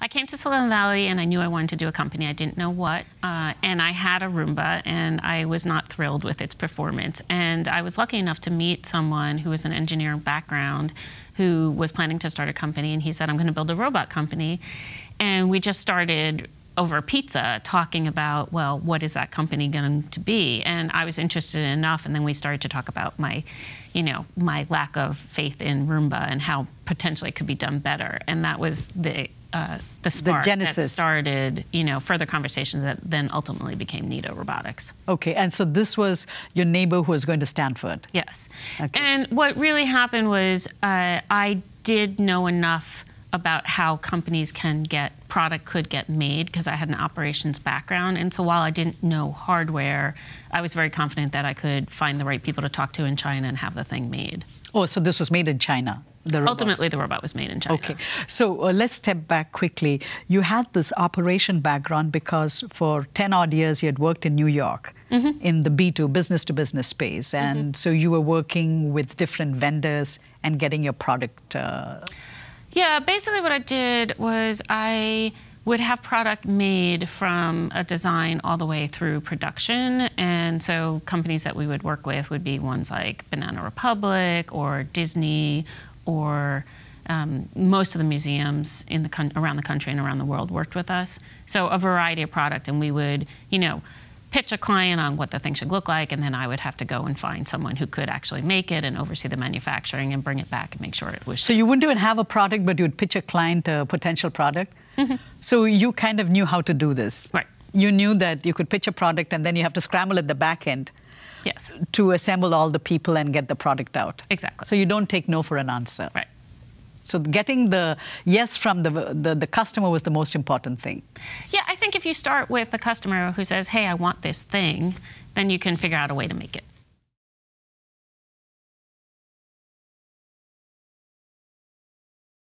I came to Silicon Valley and I knew I wanted to do a company. I didn't know what. And I had a Roomba and I was not thrilled with its performance. And I was lucky enough to meet someone who was an engineering background who was planning to start a company. And he said, I'm going to build a robot company. And we just started over pizza talking about, well, what is that company going to be? And I was interested enough. And then we started to talk about my, you know, my lack of faith in Roomba and how potentially it could be done better. And that was the spark that started, you know, further conversations that then ultimately became Neato Robotics. Okay, and so this was your neighbor who was going to Stanford. Yes, okay. And what really happened was I did know enough about how companies can get, could get made, because I had an operations background. And so while I didn't know hardware, I was very confident that I could find the right people to talk to in China and have the thing made. Oh, so this was made in China? Ultimately, the robot was made in China. Okay. So let's step back quickly. You had this operation background because for 10 odd years, you had worked in New York in the B2, business-to-business space. And so you were working with different vendors and getting your product. Yeah, basically what I did was I would have product made from a design all the way through production. And so companies that we would work with would be ones like Banana Republic or Disney or most of the museums in the around the country and around the world worked with us. So a variety of product, and we would, you know, pitch a client on what the thing should look like, and then I would have to go and find someone who could actually make it and oversee the manufacturing and bring it back and make sure it was. So you wouldn't even have a product, but you would pitch a client a potential product? So you kind of knew how to do this. Right. You knew that you could pitch a product, and then you have to scramble at the back end to assemble all the people and get the product out. Exactly. So you don't take no for an answer. Right. So getting the yes from the customer was the most important thing. Yeah, I think if you start with a customer who says, hey, I want this thing, then you can figure out a way to make it.